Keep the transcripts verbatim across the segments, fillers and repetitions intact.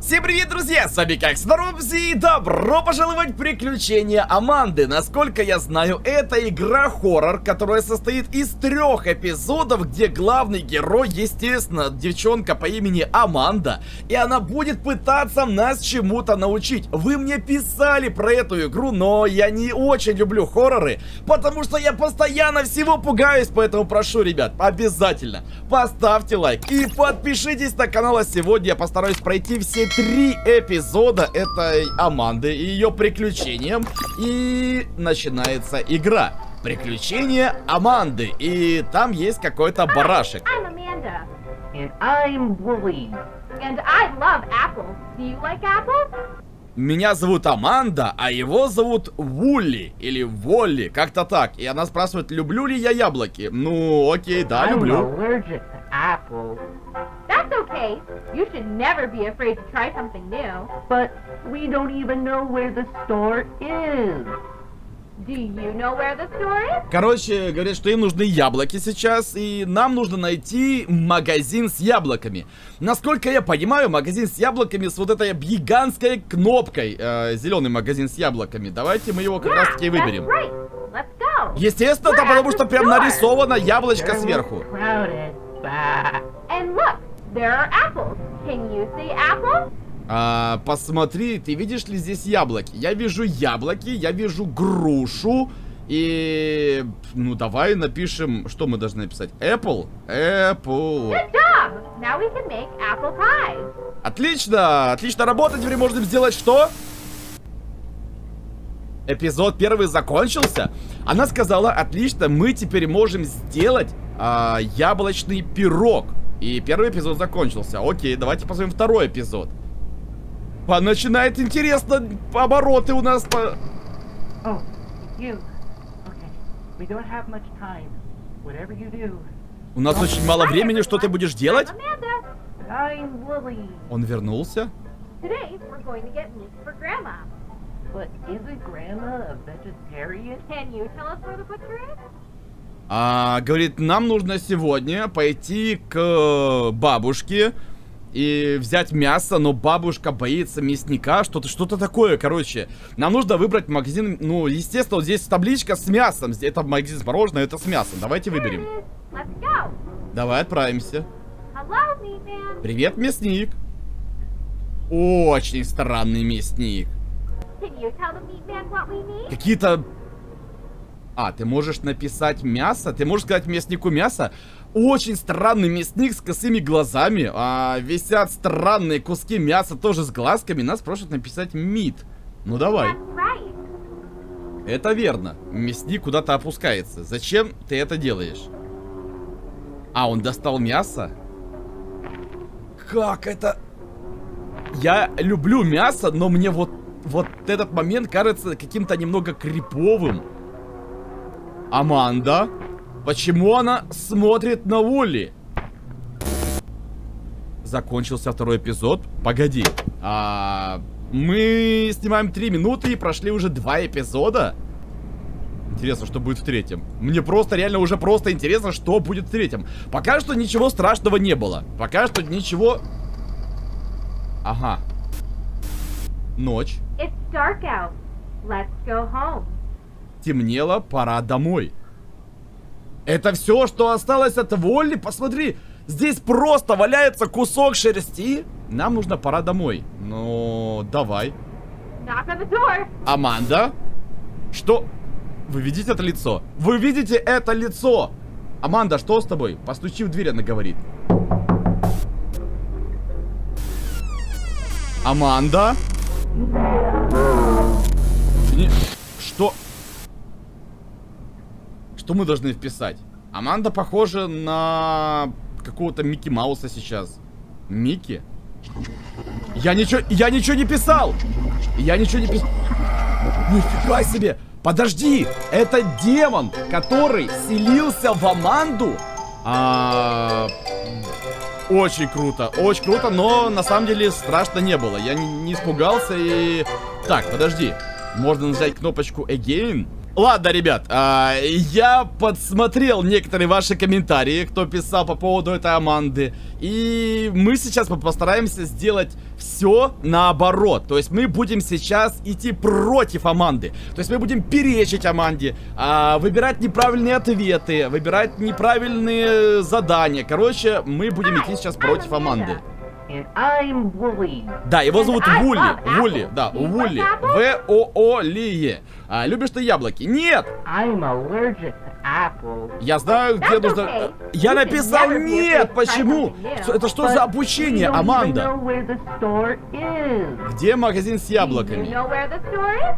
Всем привет, друзья! С вами как всегда Робзи, и добро пожаловать в приключения Аманды. Насколько я знаю, это игра-хоррор, которая состоит из трех эпизодов, где главный герой, естественно, девчонка по имени Аманда, и она будет пытаться нас чему-то научить. Вы мне писали про эту игру, но я не очень люблю хорроры, потому что я постоянно всего пугаюсь, поэтому прошу, ребят, обязательно поставьте лайк и подпишитесь на канал, а сегодня я постараюсь пройти все три эпизода этой Аманды и ее приключениям. И начинается игра «Приключения Аманды». И там есть какой-то барашек. Меня зовут Аманда, а его зовут Вулли или Волли, как-то так. И она спрашивает, люблю ли я яблоки. Ну, окей, да, люблю. You should never be afraid to try something new. But we don't even know where the store is. Do you know where the store is? Короче, говорят, что им нужны яблоки сейчас, и нам нужно найти магазин с яблоками. Насколько я понимаю, магазин с яблоками с вот этой гигантской кнопкой. Э, зеленый магазин с яблоками. Давайте мы его как yeah, раз таки выберем. Right. Let's go. Естественно, да, потому что прям нарисовано яблочко сверху. There are apples. Can you see apples? А, посмотри, ты видишь ли здесь яблоки? Я вижу яблоки, я вижу грушу. И... ну давай напишем, что мы должны написать. Apple? Apple. Good job. Now we can make apple pie. Отлично, отлично работать. Теперь можно сделать что? Эпизод первый закончился. Она сказала, отлично, мы теперь можем сделать а, яблочный пирог. И первый эпизод закончился. Окей, давайте посмотрим второй эпизод. А начинает интересно, обороты у нас по... Oh, you. Okay. We don't have much time. Whatever you do. У нас очень мало времени, что ты будешь делать? Он вернулся? Today we're going to get meat for grandma. But isn't grandma a vegetarian? Can you tell us where the butcher is? А, говорит, нам нужно сегодня пойти к бабушке и взять мясо, но бабушка боится мясника, что-то что-то такое, короче. Нам нужно выбрать магазин, ну, естественно, вот здесь табличка с мясом. Это магазин с мороженым, это с мясом. Давайте выберем. Давай отправимся. Hello, привет, мясник. Очень странный мясник. Какие-то... А, ты можешь написать мясо? Ты можешь сказать мяснику мясо? Очень странный мясник с косыми глазами. А, висят странные куски мяса тоже с глазками. Нас просят написать meat. Ну давай. Right. Это верно. Мясник куда-то опускается. Зачем ты это делаешь? А, он достал мясо? Как это? Я люблю мясо, но мне вот, вот этот момент кажется каким-то немного криповым. Аманда? Почему она смотрит на Вулли? Закончился второй эпизод. Погоди. А, мы снимаем три минуты и прошли уже два эпизода. Интересно, что будет в третьем. Мне просто реально уже просто интересно, что будет в третьем. Пока что ничего страшного не было. Пока что ничего... Ага. Ночь. It's dark out. Let's go home. Темнело, пора домой. Это все, что осталось от Волли. Посмотри, здесь просто валяется кусок шерсти. Нам нужно пора домой. Ну, давай. Аманда? Что? Вы видите это лицо? Вы видите это лицо? Аманда, что с тобой? Постучи в дверь, она говорит. Аманда? Не... Что? Что мы должны вписать? Аманда похожа на какого-то Микки Мауса сейчас. Микки? Я ничего, я ничего не писал! Я ничего не писал! Нифига себе! Подожди! Это демон, который селился в Аманду! А... Очень круто, очень круто, но на самом деле страшно не было. Я не, не испугался и... Так, подожди. Можно нажать кнопочку Again. Ладно, ребят, я подсмотрел некоторые ваши комментарии, кто писал по поводу этой Аманды. И мы сейчас постараемся сделать все наоборот. То есть мы будем сейчас идти против Аманды. То есть мы будем перечить Аманде, выбирать неправильные ответы, выбирать неправильные задания. Короче, мы будем идти сейчас против Аманды. Да, его зовут Вулли. Вулли, да, Вулли. В-О-О-Ли-Е. А, любишь ты яблоки? Нет! Я знаю, где нужно... Я написал нет! Почему? Это что за обучение, Аманда? Где магазин с яблоками?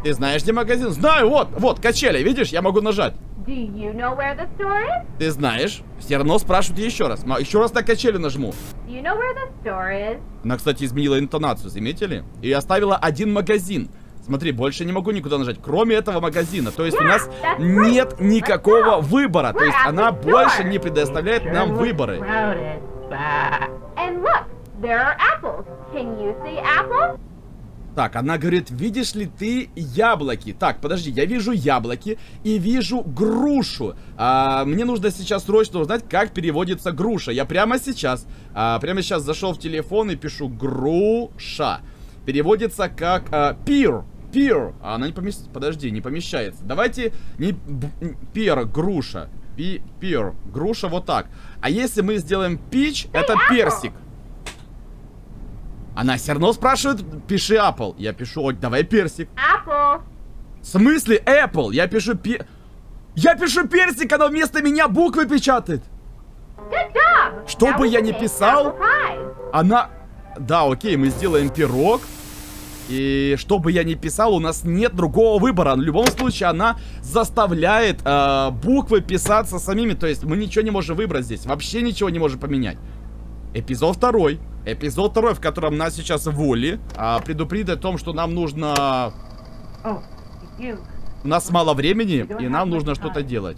Ты знаешь, где магазин? Знаю, вот, вот, качели, видишь? Я могу нажать. You know where the store is? Ты знаешь? Все равно спрашивают еще раз. Еще раз на качели нажму. You know where the store is? Она, кстати, изменила интонацию, заметили? И оставила один магазин. Смотри, больше не могу никуда нажать, кроме этого магазина. То есть yeah, у нас нет никакого выбора. То есть она больше не предоставляет sure нам выборы. And look, there are apples. Can you see apples? Так, она говорит, видишь ли ты яблоки? Так, подожди, я вижу яблоки и вижу грушу. А, мне нужно сейчас срочно узнать, как переводится груша. Я прямо сейчас, а, прямо сейчас зашел в телефон и пишу груша. Переводится как а, пир. Пир. А она не помещается. Подожди, не помещается. Давайте не пир, груша. Пи, пир. Груша вот так. А если мы сделаем пич, это персик. Она все равно спрашивает, пиши Apple. Я пишу, ой, давай персик. Apple. В смысле Apple? Я пишу пи... Я пишу персик, она вместо меня буквы печатает. Что бы я ни писал, она... Да, окей, мы сделаем пирог. И что бы я ни писал, у нас нет другого выбора. В любом случае, она заставляет э, буквы писаться самими. То есть мы ничего не можем выбрать здесь. Вообще ничего не можем поменять. Эпизод второй. Эпизод второй, в котором нас сейчас Волли а, предупредит о том, что нам нужно... Oh, у нас мало времени, и нам нужно что-то делать.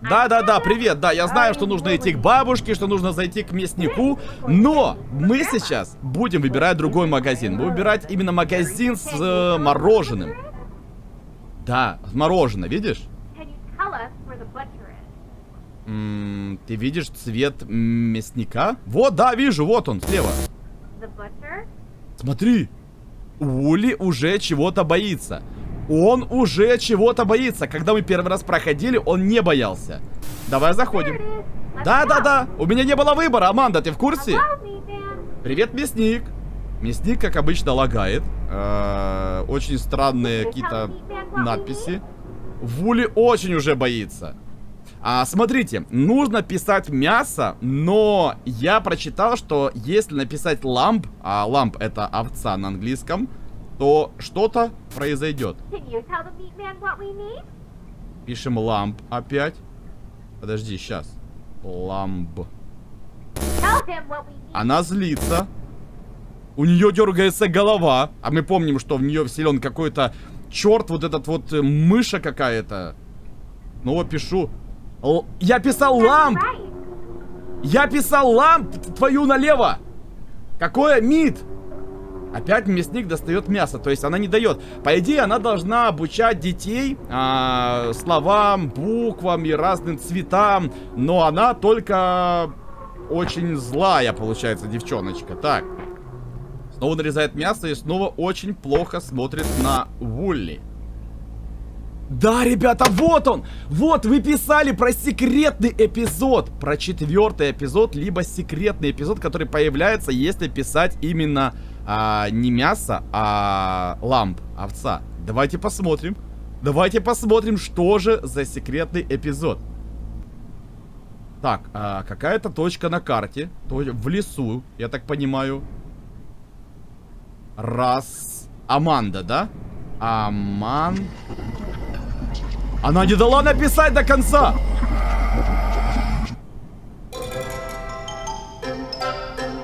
Да-да-да, привет, да, я знаю, что нужно идти к бабушке, что нужно зайти к мяснику, но мы сейчас будем выбирать другой магазин. Будем выбирать именно магазин с э, мороженым. Да, с мороженым, видишь? М-м, ты видишь цвет мясника? Вот, да, вижу, вот он, слева. Смотри, Ули уже чего-то боится. Он уже чего-то боится. Когда мы первый раз проходили, он не боялся. Давай заходим. Да-да-да, у меня не было выбора, Аманда, ты в курсе? Привет, мясник. Мясник, как обычно, лагает. Э-э- очень странные какие-то надписи. Вули очень уже боится. А, смотрите, нужно писать мясо, но я прочитал, что если написать ламб, а ламб это овца на английском, то что-то произойдет. Пишем ламб опять. Подожди, сейчас. Ламб. Она злится. У нее дергается голова. А мы помним, что в нее вселен какой-то черт, вот этот вот мыша какая-то. Ну вот пишу. Я писал ламп! Я писал ламп твою налево! Какое мид? Опять мясник достает мясо, то есть она не дает. По идее, она должна обучать детей а, словам, буквам и разным цветам. Но она только очень злая, получается, девчоночка. Так. Снова нарезает мясо и снова очень плохо смотрит на Вулли. Да, ребята, вот он! Вот, вы писали про секретный эпизод, про четвертый эпизод, либо секретный эпизод, который появляется, если писать именно а, не мясо, а ламп, овца. Давайте посмотрим. Давайте посмотрим, что же за секретный эпизод. Так, а, какая-то точка на карте, в лесу, я так понимаю. Раз. Аманда, да? Аман... Она не дала написать до конца.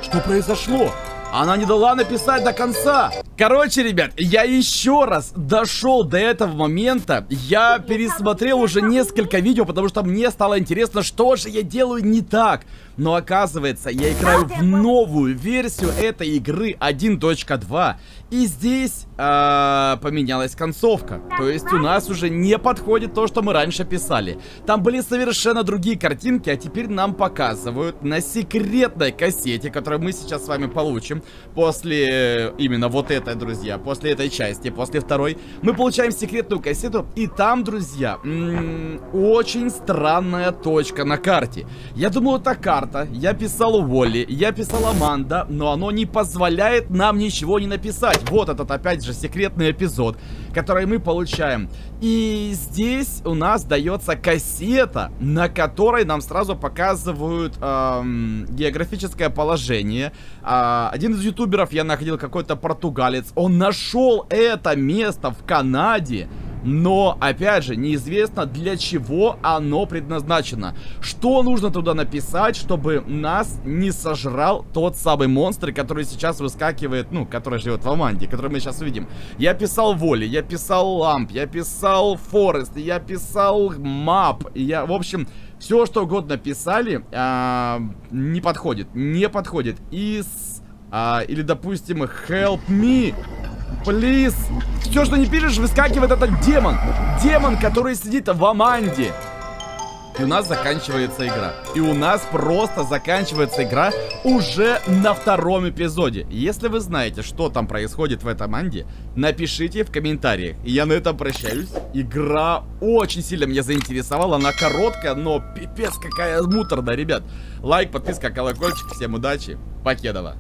Что произошло? Она не дала написать до конца. Короче, ребят, я еще раз дошел до этого момента. Я пересмотрел уже несколько видео, потому что мне стало интересно, что же я делаю не так. Но оказывается, я играю в новую версию этой игры один точка два. И здесь э, поменялась концовка. То есть у нас уже не подходит то, что мы раньше писали. Там были совершенно другие картинки, а теперь нам показывают на секретной кассете, которую мы сейчас с вами получим. После именно вот этой, друзья, после этой части, после второй, мы получаем секретную кассету. И там, друзья, м-м, очень странная точка на карте. Я думал, это карта. Я писал Волли, я писал Аманда, но оно не позволяет нам ничего не написать. Вот этот, опять же, секретный эпизод, который мы получаем. И здесь у нас дается кассета, на которой нам сразу показывают эм, географическое положение. Э, один из ютуберов, я находил, какой-то португалец, он нашел это место в Канаде. Но, опять же, неизвестно, для чего оно предназначено. Что нужно туда написать, чтобы нас не сожрал тот самый монстр, который сейчас выскакивает, ну, который живет в Аманде, который мы сейчас увидим. Я писал Волли, я писал Ламп, я писал Форест, я писал Мап. Я, в общем, все, что угодно писали, а, не подходит, не подходит. Из, а, или, допустим, Help Me. Плиз. Все, что не пишешь, выскакивает этот демон. Демон, который сидит в Аманде. И у нас заканчивается игра. И у нас просто заканчивается игра уже на втором эпизоде. Если вы знаете, что там происходит в этой Аманде, напишите в комментариях. И я на этом прощаюсь. Игра очень сильно меня заинтересовала. Она короткая, но пипец какая муторная, ребят. Лайк, подписка, колокольчик. Всем удачи. Покедова.